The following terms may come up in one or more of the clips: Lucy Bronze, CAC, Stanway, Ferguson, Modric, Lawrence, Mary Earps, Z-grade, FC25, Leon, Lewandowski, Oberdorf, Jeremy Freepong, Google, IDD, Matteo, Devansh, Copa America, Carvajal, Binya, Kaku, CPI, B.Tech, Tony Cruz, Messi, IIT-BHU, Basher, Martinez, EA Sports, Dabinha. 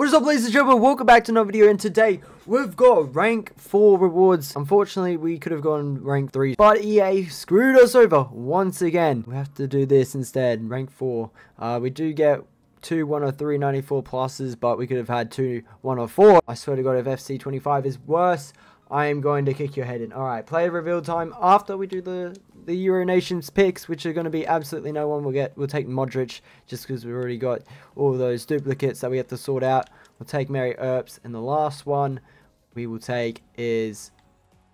What is up, ladies and gentlemen? Welcome back to another video, and today we've got rank 4 rewards. Unfortunately, we could have gone rank 3, but EA screwed us over once again. We have to do this instead, rank 4. We do get 2 103 94 pluses, but we could have had 2 104. I swear to God, if FC25 is worse, I am going to kick your head in. Alright, player reveal time after we do the Euro Nations picks, which are going to be absolutely no one will get. We'll take Modric, just because we've already got all those duplicates that we have to sort out. We'll take Mary Earps, and the last one we will take is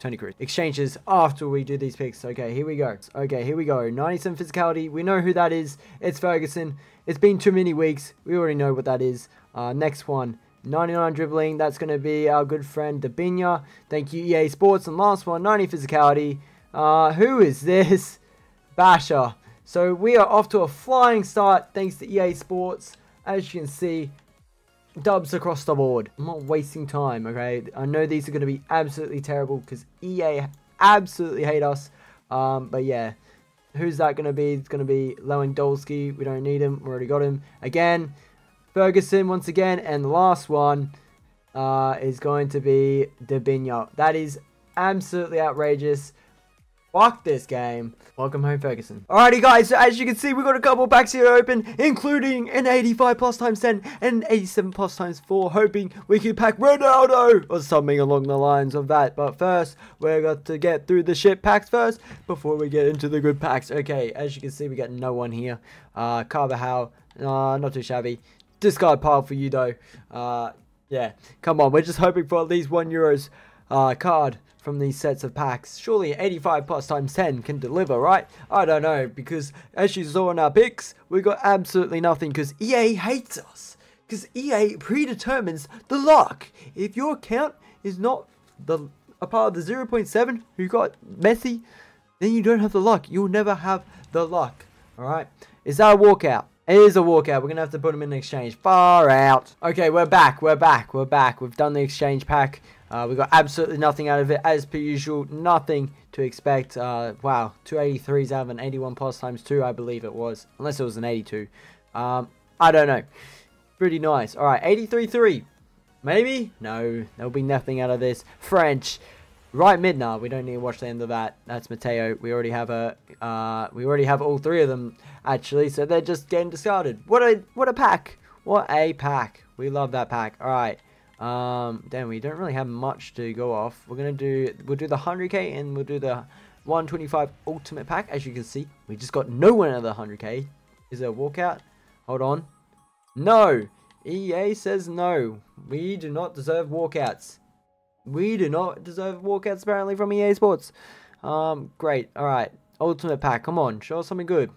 Tony Cruz. Exchanges after we do these picks. Okay, here we go. 97 physicality. We know who that is. It's Ferguson. It's been too many weeks. We already know what that is. Next one. 99 dribbling, that's going to be our good friend Dabinha. Thank you, EA Sports. And last one, 90 physicality. Who is this? Basher. So we are off to a flying start thanks to EA Sports. As you can see, dubs across the board. I'm not wasting time, okay? I know these are going to be absolutely terrible because EA absolutely hate us. But yeah, who's that going to be? It's going to be Lewandowski. We don't need him. We already got him. Again, Ferguson once again, and the last one is going to be Dabinha. That is absolutely outrageous. Fuck this game. Welcome home, Ferguson. Alrighty, guys, so as you can see, we've got a couple packs here open, including an 85 plus times 10 and an 87 plus times 4, hoping we could pack Ronaldo or something along the lines of that. But first, we've got to get through the shit packs first before we get into the good packs. Okay, as you can see, we got no one here. Carvajal, not too shabby. Discard pile for you though. Yeah, come on, we're just hoping for at least €1 card from these sets of packs. Surely 85 plus times 10 can deliver, right? I don't know, because as you saw in our picks, we got absolutely nothing because EA hates us, because EA predetermines the luck. If your account is not a part of the 0.7 who got Messi, then you don't have the luck. You'll never have the luck. All right, is that a walkout? It is a walkout. We're going to have to put them in exchange. Far out. Okay, we're back. We've done the exchange pack. We got absolutely nothing out of it. As per usual, nothing to expect. Wow, 283s out of an 81 plus times 2, I believe it was. Unless it was an 82. I don't know. Pretty nice. All right, 83-3. Maybe? No, there'll be nothing out of this. French. Right mid now, we don't need to watch the end of that. That's Matteo. We already have a, we already have all three of them actually, so they're just getting discarded. What a pack! What a pack! We love that pack. All right, damn, we don't really have much to go off. We're gonna do, we'll do the 100k and we'll do the 125 ultimate pack. As you can see, we just got no one out of the 100k. Is there a walkout? Hold on. No, EA says no. We do not deserve walkouts. We do not deserve walkouts, apparently, from EA Sports. Great. All right. Ultimate pack. Come on. Show us something good.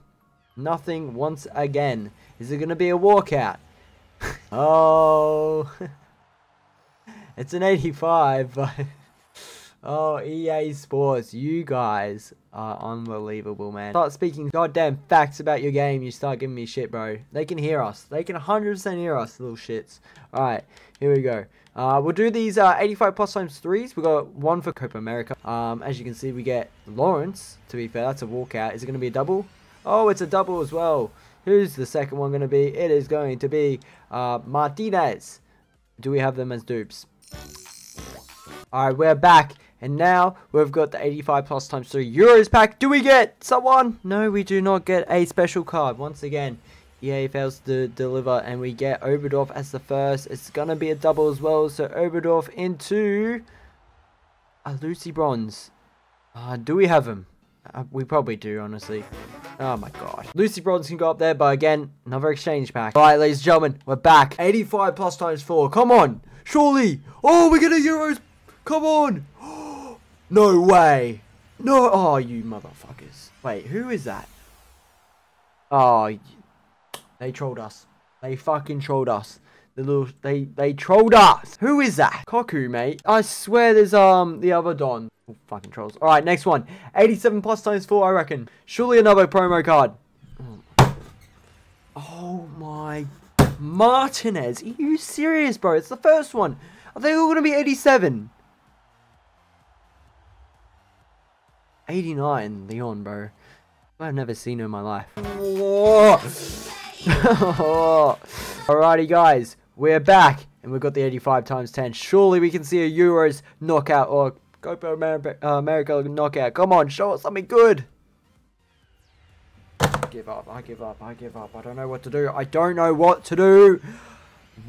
Nothing once again. Is it going to be a walkout? Oh. It's an 85, but... Oh, EA Sports. You guys are unbelievable, man. Start speaking goddamn facts about your game. You start giving me shit, bro. They can hear us. They can 100% hear us, little shits. All right. Here we go. We'll do these 85 plus times 3s. We got one for Copa America. As you can see, we get Lawrence. To be fair, that's a walkout. Is it going to be a double? Oh, it's a double as well. Who's the second one going to be? It is going to be Martinez. Do we have them as dupes? All right, we're back. And now we've got the 85 plus times 3 Euros pack. Do we get someone? No, we do not get a special card. Once again, EA fails to deliver, and we get Oberdorf as the first. It's going to be a double as well. So Oberdorf into a Lucy Bronze. Do we have him? We probably do, honestly. Oh my god. Lucy Bronze can go up there, but again, another exchange pack. All right, ladies and gentlemen, we're back. 85 plus times 4. Come on. Surely. Oh, we get a Euros. Come on. No way. No. Oh, you motherfuckers. Wait, who is that? Oh, they trolled us. They fucking trolled us. The little, they trolled us. Who is that? Kaku, mate. I swear there's, the other Don. Oh, fucking trolls. All right, next one. 87 plus times 4, I reckon. Surely another promo card. Oh my. Martinez. Are you serious, bro? It's the first one. Are they all going to be 87? 89, Leon, bro. I've never seen him in my life. Alrighty, guys, we're back. And we've got the 85 times 10. Surely we can see a Euros knockout or Copa America knockout. Come on, show us something good. I give up. I don't know what to do.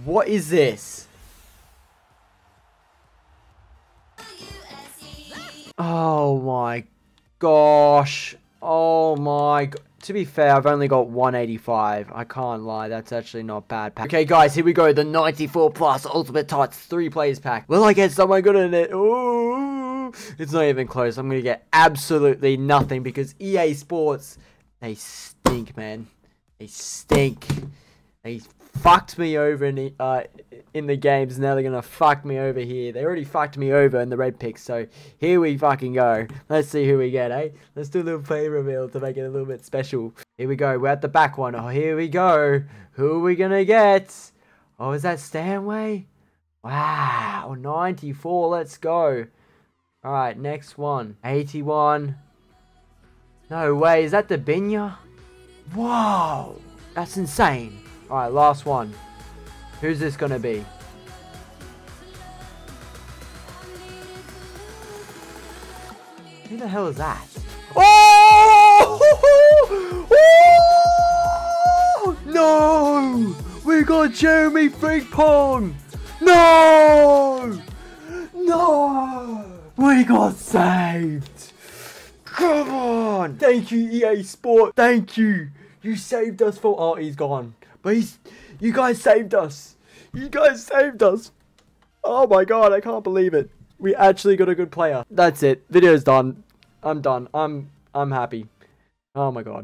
What is this? Oh my gosh. Oh my god. To be fair, I've only got 185. I can't lie, that's actually not bad. Okay, guys, here we go. The 94 plus Ultimate Tots 3 players pack. Will I get someone good in it? Ooh, it's not even close. I'm going to get absolutely nothing because EA Sports, they stink, man. They stink. They fucked me over in the games. Now they're going to fuck me over here. They already fucked me over in the red picks. So here we fucking go. Let's see who we get, eh? Let's do a little player reveal to make it a little bit special. Here we go. We're at the back one. Oh, here we go. Who are we going to get? Oh, is that Stanway? Wow. 94. Let's go. All right. Next one. 81. No way. Is that the Binya? Whoa. That's insane. Alright, last one. Who's this gonna be? Who the hell is that? Oh! Oh! No! We got Jeremy Freepong! No! No! We got saved! Come on! Thank you, EA Sport! Thank you! You saved us for... Oh, he's gone. But you guys saved us. You guys saved us. Oh my god, I can't believe it. We actually got a good player. That's it. Video's done. I'm happy. Oh my god.